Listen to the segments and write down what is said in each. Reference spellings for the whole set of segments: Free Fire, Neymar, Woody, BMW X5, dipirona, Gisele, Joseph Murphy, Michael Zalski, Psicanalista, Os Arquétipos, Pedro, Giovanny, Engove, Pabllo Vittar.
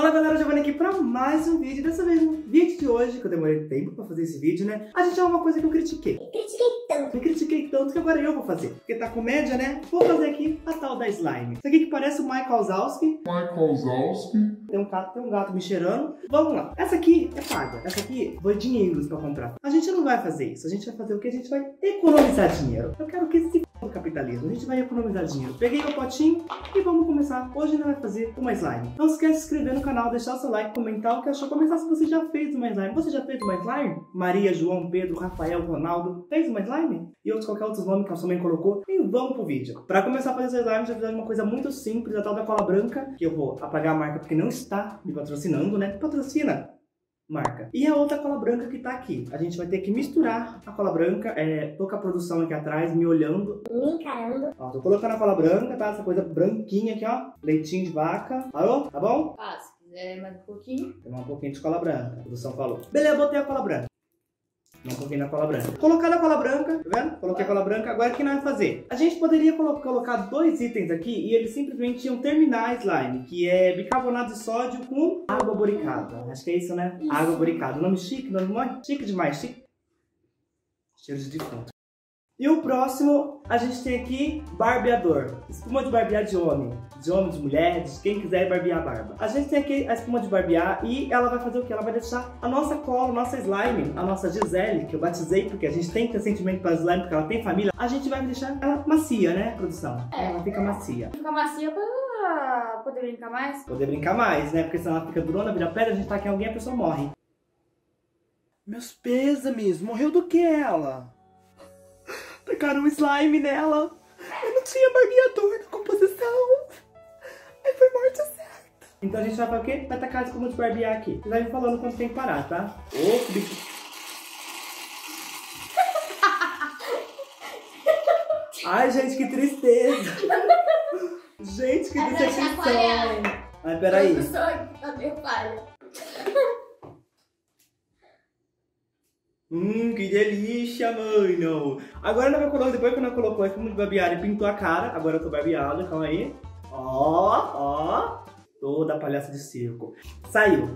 Fala galera, Giovanny aqui pra mais um vídeo. Dessa vez, no vídeo de hoje, que eu demorei tempo pra fazer esse vídeo, né? A gente é uma coisa que eu critiquei. Me critiquei tanto que agora eu vou fazer. Porque tá comédia, né? Vou fazer aqui a tal da slime. Isso aqui que parece o Michael Zalski. Tem um gato me cheirando. Vamos lá. Essa aqui é paga. Essa aqui foi dinheiros pra comprar. A gente não vai fazer isso. A gente vai fazer o que? A gente vai economizar dinheiro. Eu quero que esse do capitalismo. A gente vai economizar dinheiro. Peguei meu potinho e vamos começar. Hoje a gente vai fazer uma slime. Não esquece de se inscrever no canal, deixar o seu like, comentar o que achou. Comentar se você já fez uma slime. Você já fez uma slime? Maria, João, Pedro, Rafael, Ronaldo. Fez uma slime? E outros, qualquer outro nome que a sua mãe colocou. E vamos pro vídeo. Pra começar a fazer essa slime, já fiz uma coisa muito simples. A tal da cola branca. Que eu vou apagar a marca porque não está me patrocinando, né? Patrocina! Marca. E a outra cola branca que tá aqui. A gente vai ter que misturar a cola branca. Tô com a produção aqui atrás, me olhando. Me encarando. Ó, tô colocando a cola branca, tá? Essa coisa branquinha aqui, ó. Leitinho de vaca. Parou? Tá bom? Ah, se quiser mais um pouquinho. Tem um pouquinho de cola branca. A produção falou. Beleza, botei a cola branca. Não coloquei na cola branca. Colocando a cola branca, tá vendo? Coloquei a cola branca, agora o que nós vamos fazer? A gente poderia colocar dois itens aqui e eles simplesmente iam terminar a slime, que é bicarbonato de sódio com água boricada. Acho que é isso, né? Isso. Água boricada. Nome chique, nome mó chique demais, chique. Cheiro de defunto. E o próximo, a gente tem aqui barbeador. Espuma de barbear de homem. De homem, de mulher, de quem quiser barbear a barba. A gente tem aqui a espuma de barbear e ela vai fazer o que? Ela vai deixar a nossa cola, a nossa slime, a nossa Gisele, que eu batizei porque a gente tem que ter sentimento pra slime, porque ela tem família. A gente vai deixar ela macia, né, produção? É, ela fica macia. Fica macia pra poder brincar mais? Poder brincar mais, né? Porque se ela fica durona, vira pedra, a gente tá aqui alguém, a pessoa morre. Meus pêsames, morreu do que ela? Tacaram um slime nela. Eu não tinha barbeador na composição. Aí foi morte certa. Então a gente vai fazer o quê? Vai tacar esse comando de barbear aqui. Você vai me falando quando tem que parar, tá? Ô, bicho. Ai, gente, que tristeza. Gente, que decepção. Ai, peraí. Que delícia, mano. Agora ela vai colocar, depois que ela colocou a espuma de barbear e pintou a cara. Agora eu tô barbeada, calma aí. Ó, ó. Toda palhaça de circo. Saiu,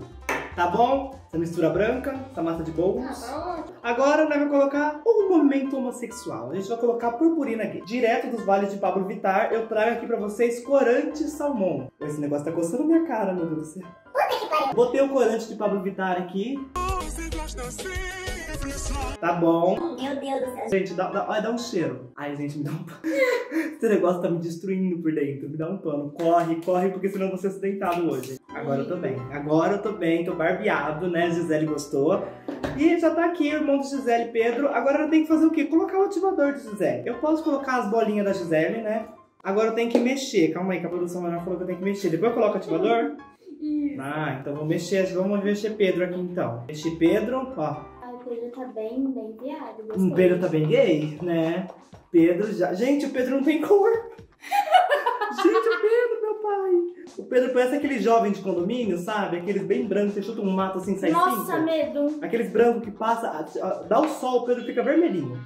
tá bom? Essa mistura branca, essa massa de bolos. Tá bom. Agora nós vamos colocar um momento homossexual. A gente vai colocar purpurina aqui. Direto dos vales de Pabllo Vittar, eu trago aqui pra vocês corante salmão. Esse negócio tá coçando minha cara, meu Deus do céu. Botei o corante de Pabllo Vittar aqui. Tá bom. Meu Deus do céu. Gente, dá um cheiro. Ai, gente, me dá um pano. Esse negócio tá me destruindo por dentro. Me dá um pano. Corre, corre, porque senão eu vou ser acidentado hoje. Agora eu tô bem. Agora eu tô bem, tô barbeado, né? Gisele gostou. E já tá aqui, irmão de Gisele, Pedro. Agora eu tenho que fazer o quê? Colocar o ativador de Gisele. Eu posso colocar as bolinhas da Gisele, né? Agora eu tenho que mexer. Calma aí, que a produção manual falou que eu tenho que mexer. Depois eu coloco o ativador? Isso. Ah, então vamos mexer Pedro aqui então. Mexi Pedro, ó. O Pedro tá bem viado. O Pedro tá bem gay, né? Pedro já... Gente, o Pedro não tem cor. Gente, o Pedro, meu pai. O Pedro parece aquele jovem de condomínio, sabe? Aqueles bem brancos, você chuta um mato assim, sai cinco. Nossa, medo. Aqueles brancos que passa, dá o sol, o Pedro fica vermelhinho.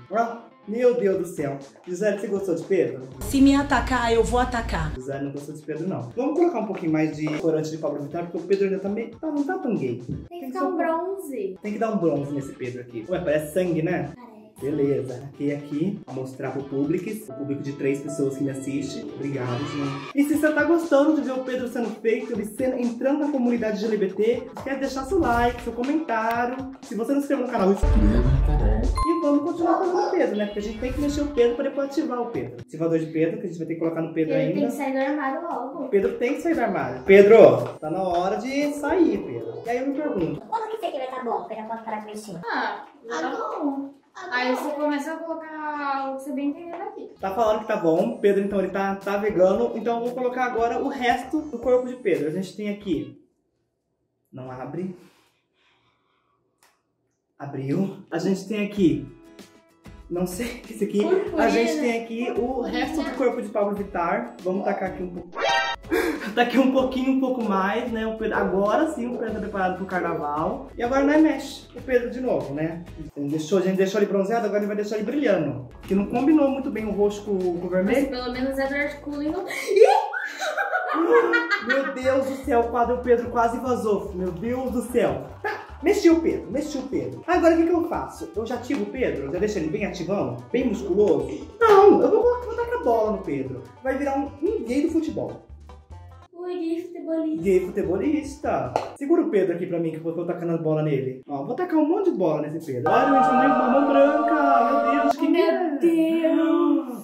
Meu Deus do céu. Gisele, você gostou de Pedro? Se me atacar, eu vou atacar. Gisele não gostou de Pedro, não. Vamos colocar um pouquinho mais de corante de Pabllo Vittar, porque o Pedro ainda tá meio... não tá tão gay. Tem que dar um bronze. Tem que dar um bronze nesse Pedro aqui. Ué, parece sangue, né? Parece. Beleza. Aqui, vou mostrar pro público. O público de 3 pessoas que me assiste. Obrigado, gente. E se você tá gostando de ver o Pedro sendo feito, ele entrando na comunidade LGBT, quer deixar seu like, seu comentário. Se você não se inscreveu no canal, e vamos continuar fazendo o Pedro, né? Porque a gente tem que mexer o Pedro pra depois ativar o Pedro. Ativador de Pedro, que a gente vai ter que colocar no Pedro ainda. Ele tem que sair do armário logo. O Pedro tem que sair do armário. Pedro, tá na hora de sair, Pedro. E aí eu me pergunto. Quando que você quer tá bom? Pedro, pode parar de mexer. Agora. Aí você começa a colocar o que você bem entendendo aqui. Tá falando que tá bom. Pedro, então, ele tá vegano. Então eu vou colocar agora o resto do corpo de Pedro. A gente tem aqui. Não abre. Abriu. A gente tem aqui, não sei o que é isso aqui. Purpurina. A gente tem aqui o resto do corpo de Pabllo Vittar. Vamos tacar aqui um pouco. Daqui um pouco mais, né? O Pedro, agora sim, o Pedro tá preparado pro carnaval. E agora nós mexe o Pedro de novo, né? A gente deixou ele bronzeado, agora ele vai deixar ele brilhando. Que não combinou muito bem o roxo com o vermelho. Mas pelo menos é dark cooling. Meu Deus do céu, o Pedro quase vazou. Meu Deus do céu. Tá, mexi o Pedro, mexi o Pedro. Agora o que, que eu faço? Eu já ativo o Pedro? Já deixo ele bem ativão? Bem musculoso? Não, eu vou tacar a bola no Pedro. Vai virar um gay do futebol. Gay futebolista. Gay futebolista. Segura o Pedro aqui pra mim, que eu tô tacando a bola nele. Ó, vou tacar um monte de bola nesse Pedro. Olha, gente, uma mão branca. Meu Deus, quem é? Meu Deus.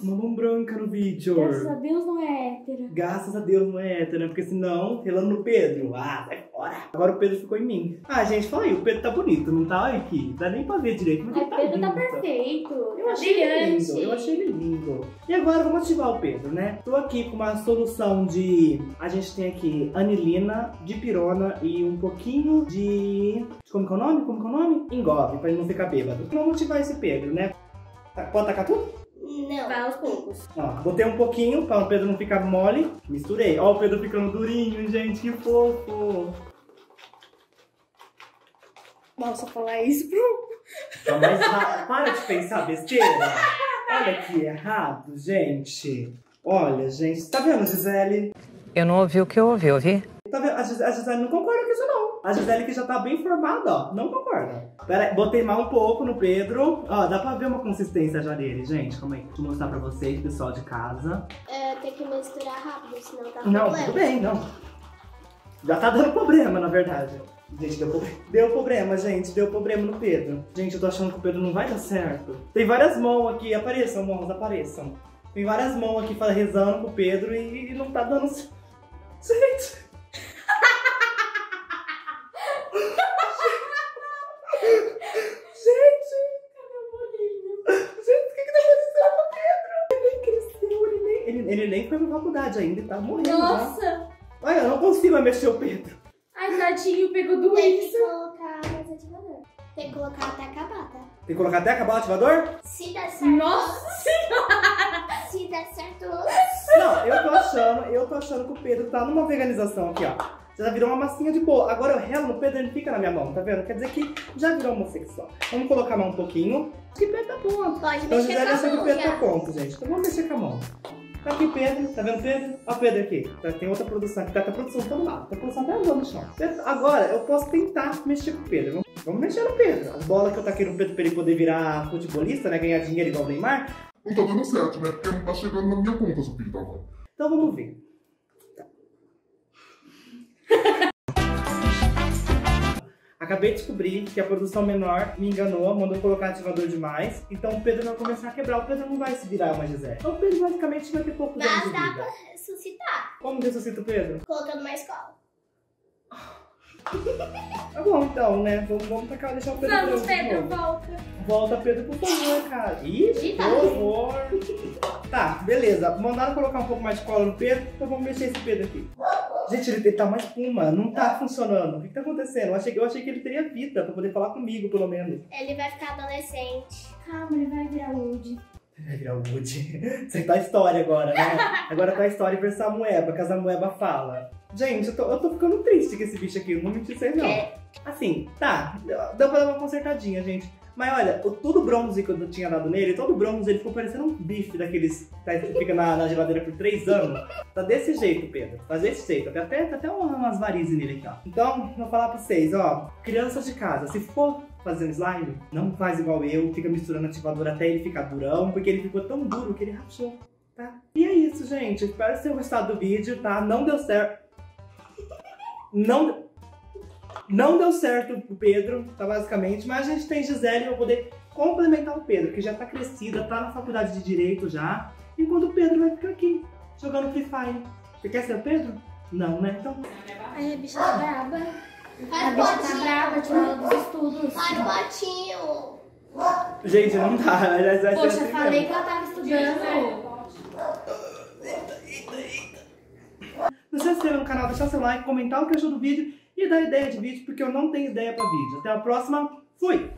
Uma mão branca no vídeo. Graças a Deus não é hétero. Graças a Deus não é hétero, né? Porque senão, relando no Pedro. Ah, vai fora. Agora o Pedro ficou em mim. Ah, gente, fala aí, o Pedro tá bonito, não tá? Olha aqui, não dá nem pra ver direito. Mas o Pedro tá perfeito. Eu achei ele lindo, eu achei ele lindo. E agora vamos ativar o Pedro, né? Tô aqui com uma solução de... A gente tem aqui anilina, dipirona e um pouquinho de... Como que é o nome? Como que é o nome? Engove, pra ele não ficar bêbado. Vamos ativar esse Pedro, né? Pode tacar tudo? Não, vai aos poucos. Ó, botei um pouquinho pra o Pedro não ficar mole. Misturei. Ó o Pedro ficando durinho, gente, que fofo. Nossa, falar isso, Bruno. Tá mais rápido. Para de pensar besteira. Olha que errado, gente. Olha, gente. Tá vendo, Gisele? Eu não ouvi o que eu ouvi, Tá vendo? A Gisele não concorda com isso, não. A Gisele que já tá bem formada, ó, não concorda. Pera aí, botei mal um pouco no Pedro. Ó, dá pra ver uma consistência já dele, gente. Calma aí, deixa eu mostrar pra vocês, pessoal de casa. É, tem que misturar rápido, senão dá problema. Não, tudo bem, não. Já tá dando problema, na verdade. Gente, deu problema, gente. Deu problema no Pedro. Gente, eu tô achando que o Pedro não vai dar certo. Tem várias mãos aqui. Apareçam, mãos, apareçam. Tem várias mãos aqui rezando pro Pedro e não tá dando certo. Gente! Gente! Gente, o que tá acontecendo com o Pedro? Ele nem cresceu, ele nem foi pra faculdade ainda, ele tá morrendo. Nossa! Já. Olha, eu não consigo mexer o Pedro. Ai, tadinho, pegou doença. Tem que colocar mais ativador. Tem que colocar até acabar, tá? Tem que colocar até acabar o ativador? Se dá certo. Nossa senhora! Se dá certo. Não, eu tô achando que o Pedro tá numa veganização aqui, ó. Já virou uma massinha de boa. Agora eu relo no Pedro, ele fica na minha mão, tá vendo? Quer dizer que já virou homossexual. Vamos colocar a mão um pouquinho. Acho que o Pedro tá pronto. Pode então, mexer com a mão, que o Pedro tá pronto, gente. Então vamos mexer com a mão. Tá aqui o Pedro, tá vendo o Pedro? Ó o Pedro aqui. Tem outra produção aqui, tá produção todo lado. Tá produção até andando no chão. Agora eu posso tentar mexer com o Pedro. Vamos mexer no Pedro. As bolas que eu taquei no Pedro pra ele poder virar futebolista, né? Ganhar dinheiro igual o Neymar. Não tá dando certo, né? Porque não tá chegando na minha conta, seu filho da mãe. Então vamos ver. Acabei de descobrir que a produção menor me enganou, mandou colocar ativador demais. Então o Pedro vai começar a quebrar, o Pedro não vai se virar uma Gisele. Então o Pedro basicamente vai ter pouco tempo de vida. Mas dá pra ressuscitar. Como ressuscita o Pedro? Colocando na escola. Tá bom então, né? Vamos tacar, deixar o Pedro. Vamos, Pedro, volta. Volta, Pedro, por favor, cara. Ih, por favor. Tá, beleza. Mandaram colocar um pouco mais de cola no Pedro, então vamos mexer esse Pedro aqui. Gente, ele tá uma espuma, não tá funcionando. O que tá acontecendo? Eu achei que ele teria vida pra poder falar comigo, pelo menos. Ele vai ficar adolescente. Calma, ele vai virar Woody. Vai virar Woody. Você tá a história agora, né? Agora tá a história pra essa moeba, que a moeba fala. Gente, eu tô ficando triste com esse bicho aqui, eu não menti sem não. Assim, tá, deu pra dar uma consertadinha, gente. Mas olha, todo o bronze que eu tinha dado nele, todo o bronze, ele ficou parecendo um bife daqueles que fica na geladeira por 3 anos. Tá desse jeito, Pedro. Tá desse jeito. Até umas varizes nele aqui, ó. Então, vou falar pra vocês, ó. Crianças de casa, se for fazendo slime, não faz igual eu. Fica misturando ativador até ele ficar durão, porque ele ficou tão duro que ele rachou, tá? E é isso, gente. Espero que tenham gostado do vídeo, tá? Não deu certo. Não deu certo pro Pedro, tá, basicamente, mas a gente tem Gisele pra poder complementar o Pedro, que já tá crescida, tá na faculdade de Direito já, enquanto o Pedro vai ficar aqui, jogando Free Fire. Você quer ser o Pedro? Não, né? Então... Ai, a bicha tá braba. A bicha tá braba, tirou dos estudos. Ai, botinho! Gente, não dá. Poxa, assim falei mesmo que ela tava estudando. Não se inscreva no canal, deixar seu like, comentar o que achou do vídeo e dar ideia de vídeo, porque eu não tenho ideia pra vídeo. Até a próxima, fui!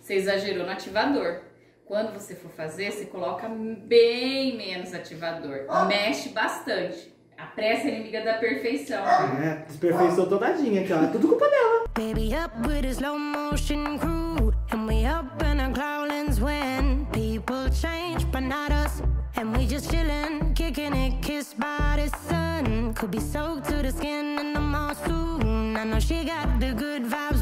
Você exagerou no ativador. Quando você for fazer, você coloca bem menos ativador. Mexe bastante. A pressa é inimiga da perfeição. É, desperfeiçou todadinha aqui, ó. É tudo culpa dela. Baby up with a slow motion crew. And we up in our cloudlands when people change, but not us. And we just chillin', kicking it, kissed by the sun. Could be soaked to the skin in the mall soon. I know she got the good vibes.